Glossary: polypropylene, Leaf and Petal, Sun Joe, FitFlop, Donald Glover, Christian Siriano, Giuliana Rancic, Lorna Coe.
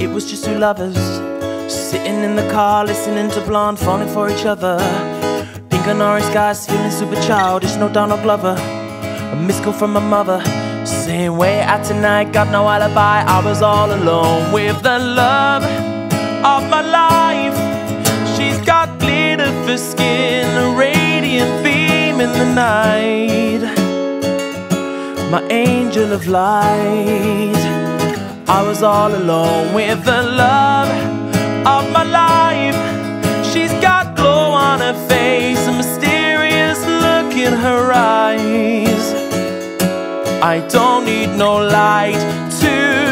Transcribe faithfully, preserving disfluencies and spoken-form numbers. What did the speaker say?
It was just two lovers sitting in the car, listening to Blonde, falling for each other. Pink and orange skies, feeling super childish. No Donald Glover, a missed call from my mother, saying way out tonight, got no alibi. I was all alone with the love of my life. She's got glitter for skin, a radiant beam in the night, my angel of light. I was all alone with the love of my life. She's got glow on her face, a mysterious look in her eyes. I don't need no light to